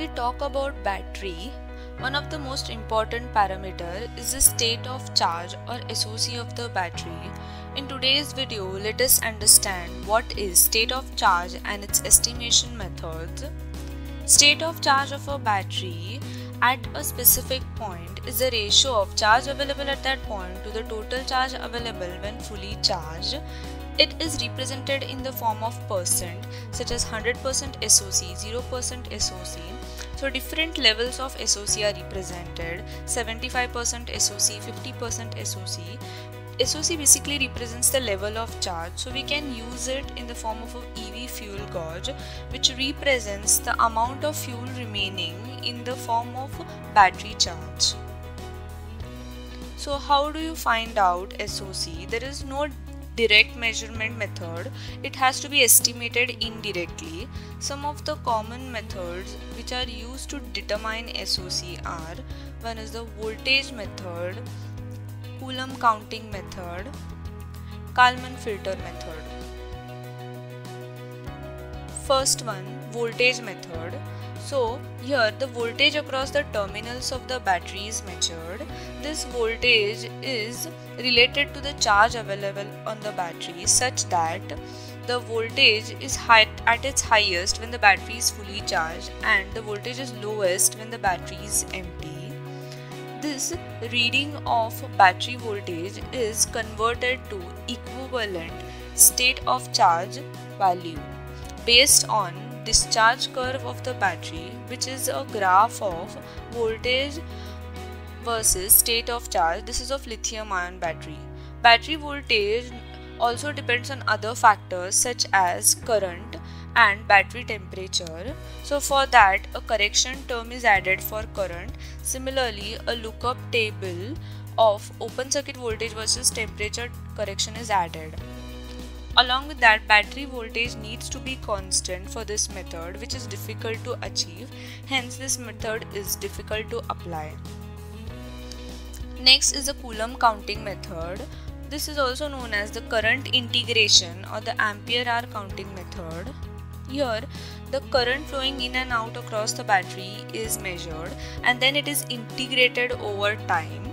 we talk about battery, one of the most important parameter is the state of charge or SOC of the battery. In today's video, let us understand what is state of charge and its estimation methods. State of charge of a battery at a specific point is the ratio of charge available at that point to the total charge available when fully charged. It is represented in the form of percent, such as 100% SOC, 0% SOC. So different levels of SOC are represented, 75% SOC, 50% SOC. SOC basically represents the level of charge, so we can use it in the form of an EV fuel gauge, which represents the amount of fuel remaining in the form of battery charge. So how do you find out SOC? There is no direct measurement method, it has to be estimated indirectly. Some of the common methods which are used to determine SOC are, one is the voltage method, Coulomb counting method, Kalman filter method. First one, voltage method. So here the voltage across the terminals of the battery is measured. This voltage is related to the charge available on the battery, such that the voltage is at its highest when the battery is fully charged and the voltage is lowest when the battery is empty. This reading of battery voltage is converted to equivalent state of charge value based on discharge curve of the battery, which is a graph of voltage versus state of charge. This is of lithium-ion battery. Battery voltage also depends on other factors such as current and battery temperature. So for that, a correction term is added for current. Similarly, a lookup table of open circuit voltage versus temperature correction is added. Along with that, battery voltage needs to be constant for this method, which is difficult to achieve. Hence, this method is difficult to apply. Next is the Coulomb counting method. This is also known as the current integration or the ampere-hour counting method. Here, the current flowing in and out across the battery is measured and then it is integrated over time.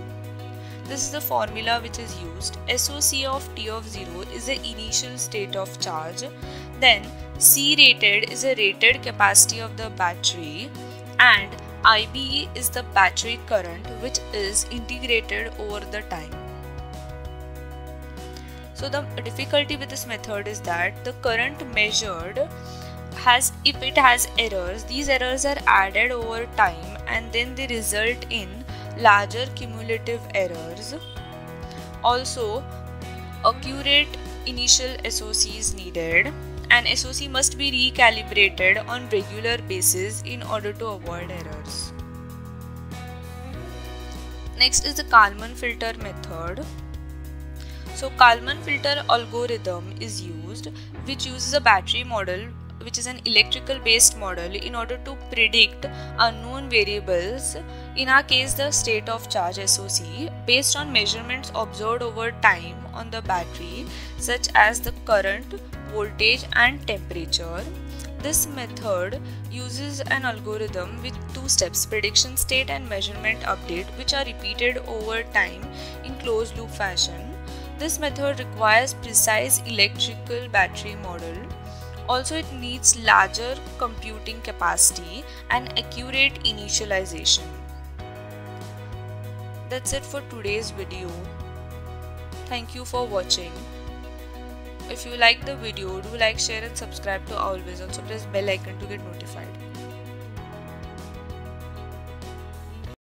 This is the formula which is used. SOC of T0 is the initial state of charge. Then C rated is the rated capacity of the battery and IB is the battery current, which is integrated over the time. So the difficulty with this method is that the current measured if it has errors, these errors are added over time and then they result in larger cumulative errors. Also, accurate initial SOC is needed and SOC must be recalibrated on regular basis in order to avoid errors. Next is the Kalman filter method. So Kalman filter algorithm is used, which uses a battery model, which is an electrical based model, in order to predict unknown variables, in our case the state of charge SOC, based on measurements observed over time on the battery, such as the current, voltage and temperature. This method uses an algorithm with two steps, prediction state and measurement update, which are repeated over time in closed loop fashion. This method requires precise electrical battery model. Also, it needs larger computing capacity and accurate initialization. That's it for today's video. Thank you for watching. If you like the video, do like, share and subscribe to Owl WiS. Also press bell icon to get notified.